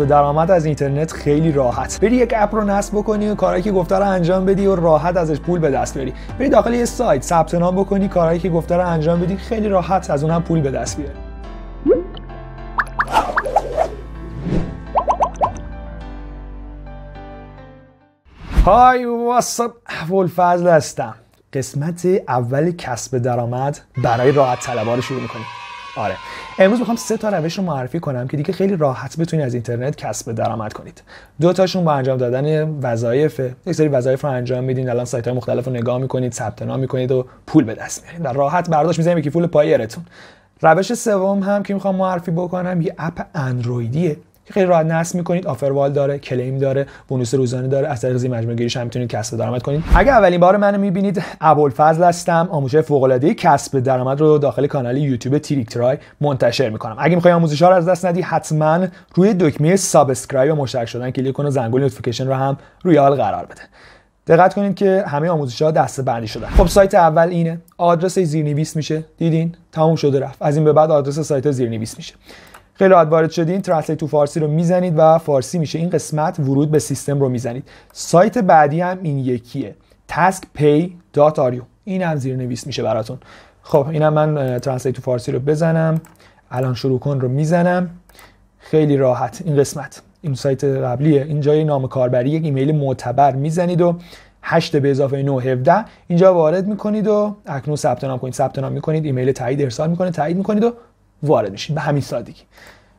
کسب درآمد از اینترنت خیلی راحت. بری یک اپ رو نصب بکنی و کارهایی که گفته رو انجام بدی و راحت ازش پول به دست بیاری. بری داخل یه سایت ثبت نام بکنی، کارهایی که گفته رو انجام بدی، خیلی راحت از اونم پول به دست بیاری. های واساب، ابوالفضل هستم. قسمت اول کسب درآمد برای راحت طلب‌ها رو شروع می‌کنیم. آره، امروز میخوام 3 تا روش رو معرفی کنم که دیگه خیلی راحت بتونید از اینترنت کسب درآمد کنید. 2 تاشون با انجام دادن وظایف، یک سری وظایف رو انجام میدین، الان سایت‌های مختلف رو نگاه می‌کنید، ثبت نام می‌کنید و پول به دست میارید و راحت برداشت می‌زنید به پول پایرتون. روش سوم هم که می‌خوام معرفی بکنم یه اپ اندرویدیه. خیلی راحت نصب می‌کنید، آفر وال داره، کلیم داره، بونوس روزانه داره، از طریق زیر مجموعه گیریش هم می‌تونید کسب درآمد کنید. اگه اولین بار منو می‌بینید، ابوالفضل هستم، آموزش فوق‌العاده کسب درآمد رو داخل کانال یوتیوب تریک ترای منتشر می‌کنم. اگه می‌خوای آموزش‌ها رو از دست ندی، حتما روی دکمه سابسکرایب و مشترک شدن کلیک کن و زنگوله نوتیفیکیشن رو هم روی آل قرار بده. دقت کنید که همه آموزش‌ها دسته‌بندی شدن. خب سایت اول اینه، آدرس زیرنویس میشه، دیدین؟ تموم شده رفت. از این به بعد آدرس سایت زیرنویس میشه. خیلی راحت وارد شدین، ترنسلیت تو فارسی رو میزنید و فارسی میشه. این قسمت ورود به سیستم رو میزنید. سایت بعدی هم این یکیه، taskpay.ru. این هم زیرنویس میشه براتون. خب اینم من ترنسلیت تو فارسی رو بزنم، الان شروع کن رو میزنم. خیلی راحت این قسمت، این سایت قبلیه. اینجا یه نام کاربری، یک ایمیل معتبر میزنید و 8 به اضافه 9 17 اینجا وارد میکنید و اکنون ثبت نام کنید. ثبت نام میکنید، ایمیل تایید ارسال میکنه، تایید میکنید و وارد میشید. به همین سادگی.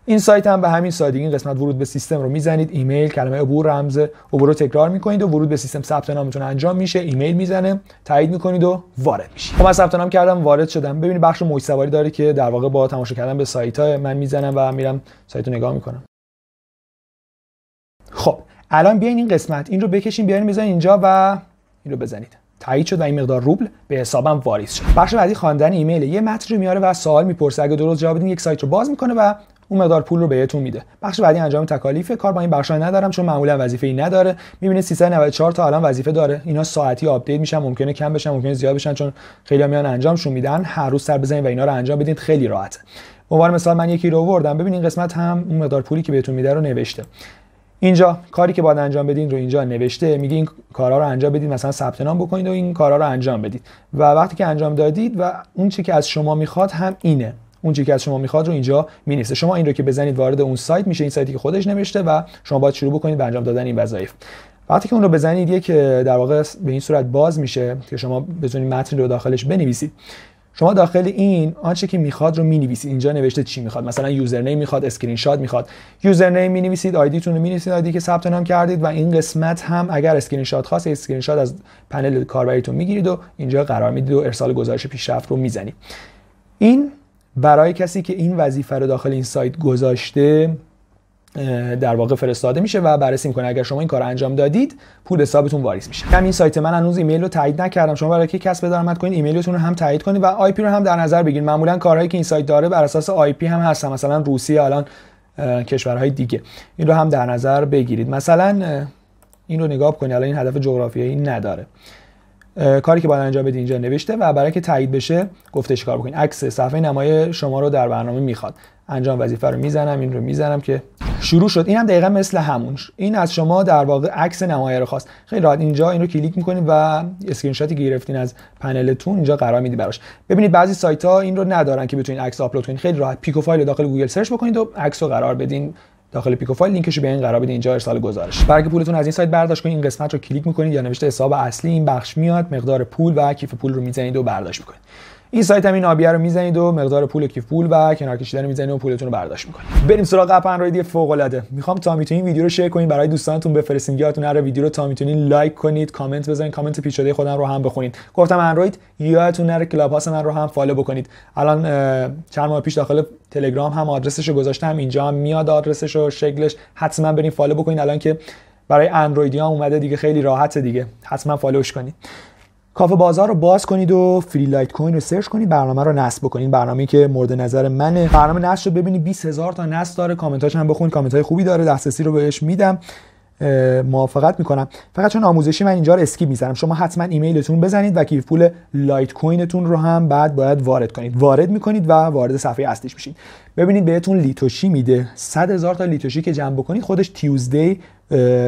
این سایت هم به همین سادگی، این قسمت ورود به سیستم رو میزنید، ایمیل، کلمه عبور، رمز عبور رو تکرار میکنید و ورود به سیستم. ثبت نامتون انجام میشه، ایمیل میزنه، تایید میکنید و وارد میشید. خب من ثبت نام کردم، وارد شدم. ببینید بخش موج سواری داره که در واقع با تماشا کردن به سایت‌ها من میزنم و میرم سایت رو نگاه میکنم. خب الان بیاین این قسمت، این رو بکشین، بیاین بزنین اینجا و این رو بزنید. تایید شد و این مقدار روبل به حسابم واریز شد. بخش بعدی خواندن ایمیل، یه متن رو میاره و سوال میپرسه، اگه درست جواب بدین یک سایت رو باز میکنه و اون مقدار پول رو بهتون میده. بخش بعدی انجام تکالیف، کار با این بخشا ندارم چون معمولا وظیفه‌ای نداره. میبینید 394 تا الان وظیفه داره. اینا ساعتی آپدیت میشن، ممکنه کم بشن، ممکنه زیاد بشن، چون خیلی میان انجامشون میدن. هر روز سر بزنید و اینا رو انجام بدید، خیلی راحته. به عنوان مثال من یکی رو آوردم، ببینید قسمت هم اون مقدار پولی که بهتون میده رو نوشته. اینجا کاری که باید انجام بدین رو اینجا نوشته، میگه این کارا رو انجام بدید، مثلا ثبت نام بکنید و این کارا رو انجام بدید. و وقتی که انجام دادید و اون چیزی که از شما میخواد هم اینه، اون چیزی که از شما میخواد رو اینجا مینویسه. شما این رو که بزنید وارد اون سایت میشه، این سایتی که خودش نوشته و شما باید شروع بکنید به انجام دادن این وظایف. وقتی که اون رو بزنید یک در واقع به این صورت باز میشه که شما بتونید متن رو داخلش بنویسید. شما داخل این آنچه که میخواد رو مینویسید. اینجا نوشته چی میخواد، مثلا یوزرنیم میخواد، اسکرین شات میخواد. یوزرنیم مینویسید، آیدیتون رو مینویسید، آیدی که ثبت نام کردید. و این قسمت هم اگر اسکرین شات خواست، اسکرین شات از پنل کاربریتون میگیرید و اینجا قرار میدید و ارسال گزارش پیشرفت رو میزنید. این برای کسی که این وظیفه رو داخل این سایت گذاشته در واقع فرستاده میشه و بررسی میکنه. اگر شما این کار انجام دادید، پول حسابتون واریز میشه. همین سایت من هنوز ایمیل رو تایید نکردم. شما برای که کسب درآمد کنید، ایمیلتون رو هم تایید کنید و آی پی رو هم در نظر بگیرید. معمولا کارهایی که این سایت داره بر اساس آی پی هم هستن، مثلا روسیه، الان کشورهای دیگه. این رو هم در نظر بگیرید. مثلا این رو نگاه کنید، الان این هدف جغرافیایی نداره. کاری که باید انجام بدید اینجا نوشته و برای که تایید بشه گفته چیکار بکنید. عکس صفحه نمای شما رو در برنامه میخواد. انجام وظیفه رو میزنم، این رو میزنم که شروع شد. اینم دقیقا مثل همون، این از شما در واقع عکس نمایه رو خواست. خیلی راحت اینجا این رو کلیک میکنید و اسکرین شاتی که گرفتین از پنلتون اینجا قرار میدید براش. ببینید بعضی سایت ها این رو ندارن که بتونید عکس آپلود کنید. خیلی راحت پیکوفایل رو داخل گوگل سرچ بکنید و عکس رو قرار بدین داخل پیکوفایل، لینکش رو به این قرار بدین، اینجا ارسال گزارش. برای اینکه پولتون از این سایت برداشت کنید، این قسمت رو کلیک میکنید یا نوشته حساب اصلی، این بخش میاد، مقدار پول و کیف پول رو میزنید و برداشت میکنید. این سایت هم این آبیه رو میزنید و مقدار پول و کیف پول و کنار کشیدن رو میزنید و پولتون رو برداشت میکنید. بریم سراغ اپ اندروید فوق‌العاده. میخوام تا میتونین ویدیو رو شیر کنین، برای دوستانتون بفرستین. یادتون نره ویدیو رو تا میتونین لایک کنید، کامنت بزنید، کامنت پیچیده خودم رو هم بخونید. گفتم اندروید، یادتون نره کلاب هاوس من رو هم فالو بکنید. الان چند ماه پیش داخل تلگرام هم آدرسش رو گذاشتم، اینجا هم میاد آدرسش و شکلش. حتما برین فالو بکنین، الان که برای اندرویدیا اومده دیگه خیلی راحته دیگه. حتما فالوش کنین. کافه بازار رو باز کنید و فری لایت کوین رو سرچ کنید، برنامه رو نصب بکنید. برنامه‌ای که مورد نظر منه، برنامه نصب رو ببینید، 20000 تا نصب داره. کامنتاش هم بخونید، کامنت‌های خوبی داره، دسترسی رو بهش میدم. موافقت میکنم. فقط چون آموزشی من اینجا رو اسکیپ میذارم، شما حتما ایمیلتون بزنید و کیف پول لایت کوینتون رو هم بعد باید وارد کنید. وارد میکنید و وارد صفحه اصلیش میشید. ببینید بهتون لیتوشی میده، 100,000 تا لیتوشی که جمع بکنید خودش تیوزدی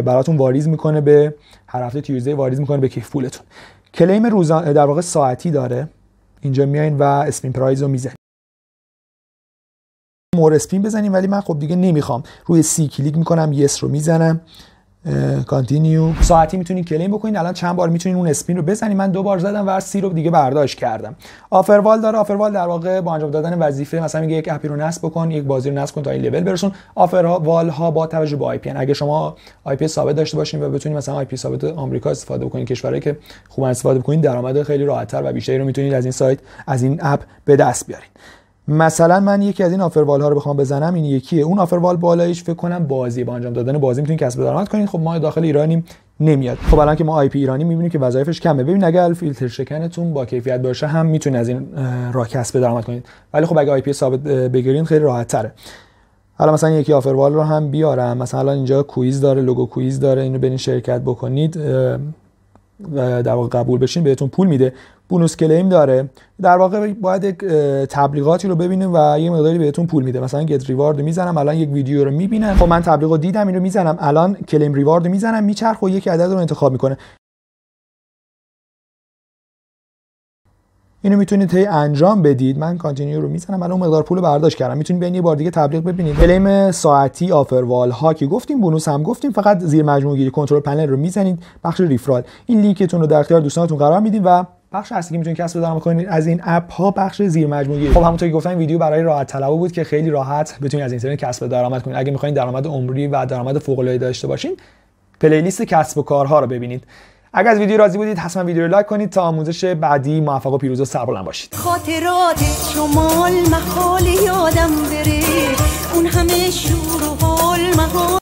براتون واریز میکنه، به هر هفته تیوزدی واریز میکنه به کیف پولتون. کلیم روزانه در واقع ساعتی داره، اینجا میایین و اسپین پرایز رو میزنید، مور اسپین بزنیم ولی من خب دیگه نمیخوام. روی سی کلیک میکنم، یس رو میزنم، کانتینیو. ساعتی میتونین کلیم بکنین. الان چند بار میتونین اون اسپین رو بزنین. من 2 بار زدم و سی رو دیگه برداشت کردم. آفر وال داره. آفر وال در واقع با انجام دادن وظیفه، مثلا میگه یک اپی رو نصب بکن، یک بازی رو نصب کن تا این لول برسون. آفر وال ها با توجه به آی پی ان، اگه شما آی پی ثابت داشته باشین و بتونین مثلا آی پی ثابت آمریکا استفاده بکنین، کشورایی که خوب استفاده بکنین، درآمد خیلی راحت‌تر و بیشتری رو میتونید از این سایت، از این اپ به دست بیارین. مثلا من یکی از این آفروال ها رو بخوام بزنم، این یکیه. اون آفروال بالایش فکر کنم بازی، با انجام دادن بازی میتونید کسب درآمد کنین. خب ما داخل ایرانیم، نمیاد. خب الان که ما آی پی ایرانی میبینیم که وظایفش کمه. ببین اگر فیلتر شکنتون با کیفیت باشه هم میتونید از این راه کسب درآمد کنید، ولی خب اگه آی پی ثابت بگیرین خیلی راحت تره. حالا مثلا یکی آفروال رو هم بیارم، مثلا الان اینجا کویز داره، لوگو کویز داره، اینو برین شرکت بکنید و در واقع قبول بشین بهتون پول میده. بونوس کلیم داره، در واقع باید یک تبلیغاتی رو ببینه و یه مقداری بهتون پول میده. مثلا گت ریوارد میزنم، الان یک ویدیو رو میبینم، خب من تبلیغ رو دیدم، اینو میزنم، الان کلیم ریوارد میزنم، میچرخه و یک عدد رو انتخاب میکنه. اینو میتونید هی انجام بدید. من کانتینیو رو میزنم، الان مقدار پول برداشت کردم. میتونید ببینید یه بار دیگه تبلیغ ببینید. کلیم ساعتی، آفر وال ها که گفتیم، بونوس هم گفتیم. فقط زیر مجموعه گیری کنترل پنل رو میزنید، بخش ریفرال. این لینکتون رو در اختیار دوستانتون قرار میدید و بخش اصلی که میتونید کسب درآمد کنید از این اپ ها بخش زیر مجموعه. خب همونطور که گفتم ویدیو برای راحت طلبو بود که خیلی راحت بتونید از اینترنت کسب درآمد کنید. اگه میخواین درآمد عمری و درآمد فوق العاده داشته باشین، پلی لیست کسب و کارها رو ببینید. اگر از ویدیو راضی بودید حتما ویدیو رو لایک کنید. تا آموزش بعدی موفق و پیروز و سربلند باشید. خاطرات شمال محال یادم بره، اون همه شور و حال محال.